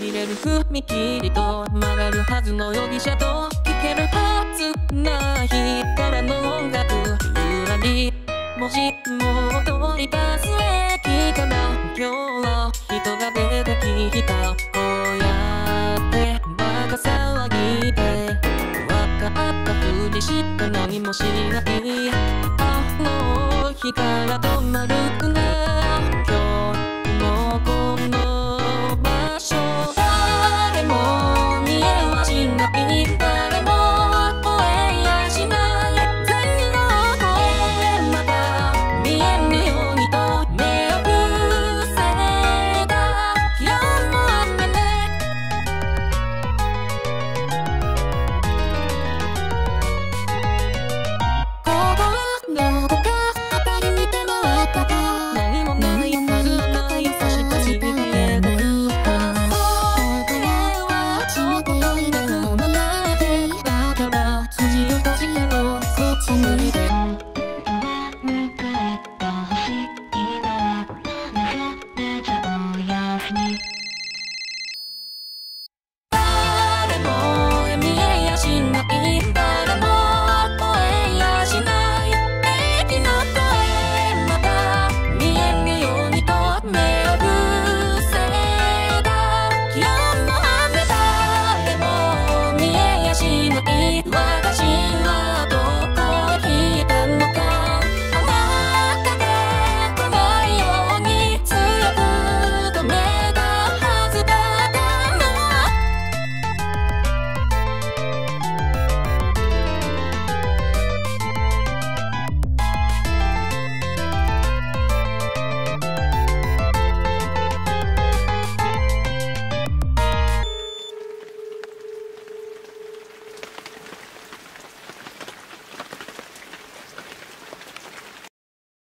見れる踏切と曲がるはずの容疑者と聞けるはずない日からの音楽ゆらりもしも通りパス駅から今日は人が出てきたこうやってバカ騒ぎで分かったふりして何もしないあの日から止まるくな